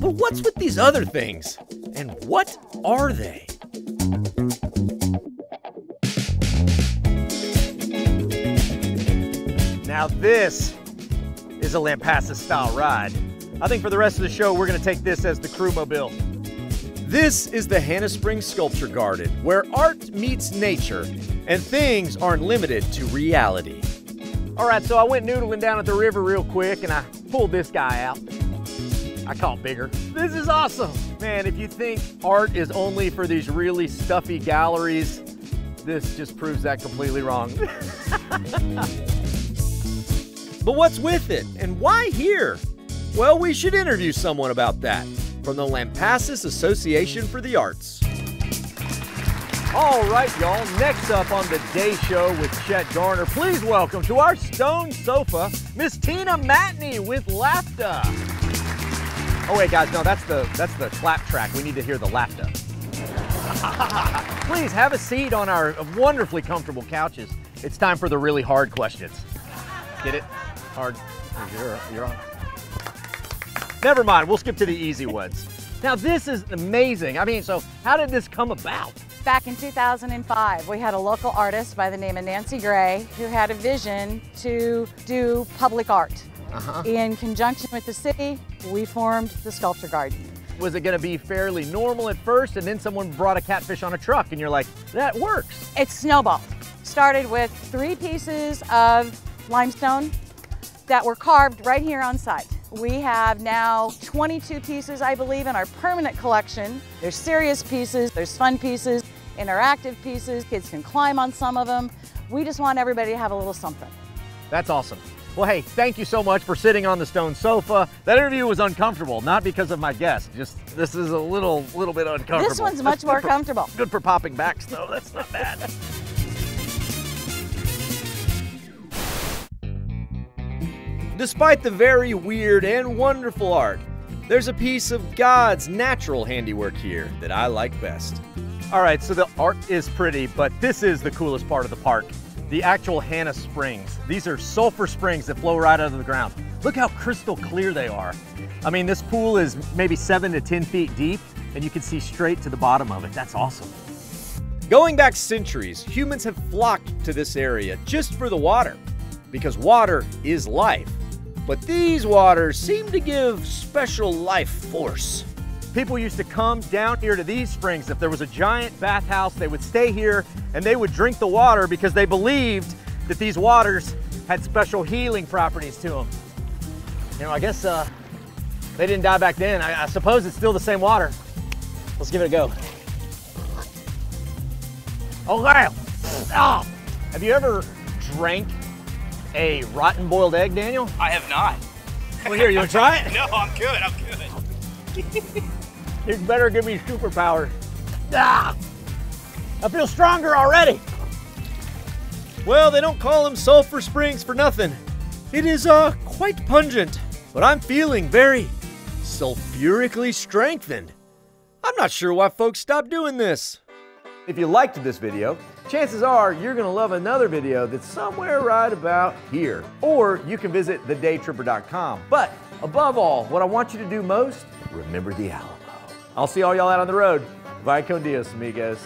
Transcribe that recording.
But what's with these other things? And what are they? Now this is a Lampasas style ride. I think for the rest of the show, we're gonna take this as the crew mobile. This is the Hanna Springs Sculpture Garden, where art meets nature and things aren't limited to reality. All right, so I went noodling down at the river real quick and I pulled this guy out. I caught bigger. This is awesome. Man, if you think art is only for these really stuffy galleries, this just proves that completely wrong. But what's with it and why here? Well, we should interview someone about that from the Lampasas Association for the Arts. All right, y'all, next up on the day show with Chet Garner, please welcome to our stone sofa, Miss Tina Matney with Lafta. Oh wait, guys, no, that's the clap track. We need to hear the Lafta. Please have a seat on our wonderfully comfortable couches. It's time for the really hard questions. Get it? Hard, you're on. Never mind, we'll skip to the easy ones. Now this is amazing. I mean, so how did this come about? Back in 2005, we had a local artist by the name of Nancy Gray who had a vision to do public art. In conjunction with the city, we formed the Sculpture Garden. Was it gonna be fairly normal at first and then someone brought a catfish on a truck and you're like, that works? It snowballed. Started with 3 pieces of limestone that were carved right here on site. We have now 22 pieces, I believe, in our permanent collection. There's serious pieces, there's fun pieces, interactive pieces, kids can climb on some of them. We just want everybody to have a little something. That's awesome. Well, hey, thank you so much for sitting on the stone sofa. That interview was uncomfortable, not because of my guest, just this is a little bit uncomfortable. This one's much more comfortable. Good for popping backs, though, that's not bad. Despite the very weird and wonderful art, there's a piece of God's natural handiwork here that I like best. All right, so the art is pretty, but this is the coolest part of the park, the actual Hanna Springs. These are sulfur springs that flow right out of the ground. Look how crystal clear they are. I mean, this pool is maybe 7 to 10 feet deep, and you can see straight to the bottom of it. That's awesome. Going back centuries, humans have flocked to this area just for the water, because water is life. But these waters seem to give special life force. People used to come down here to these springs. If there was a giant bathhouse, they would stay here and they would drink the water because they believed that these waters had special healing properties to them. You know, I guess they didn't die back then. I suppose it's still the same water. Let's give it a go. Oh, wow. Oh. Have you ever drank a rotten boiled egg, Daniel? I have not. Well, here, you wanna try it? No, I'm good, I'm good. You better give me superpowers. Ah, I feel stronger already. Well, they don't call them sulfur springs for nothing. It is quite pungent, but I'm feeling very sulfurically strengthened. I'm not sure why folks stop doing this. If you liked this video, chances are you're gonna love another video that's somewhere right about here. Or you can visit thedaytripper.com. But above all, what I want you to do most, remember the Alamo. I'll see all y'all out on the road. Vaya con Dios, amigos.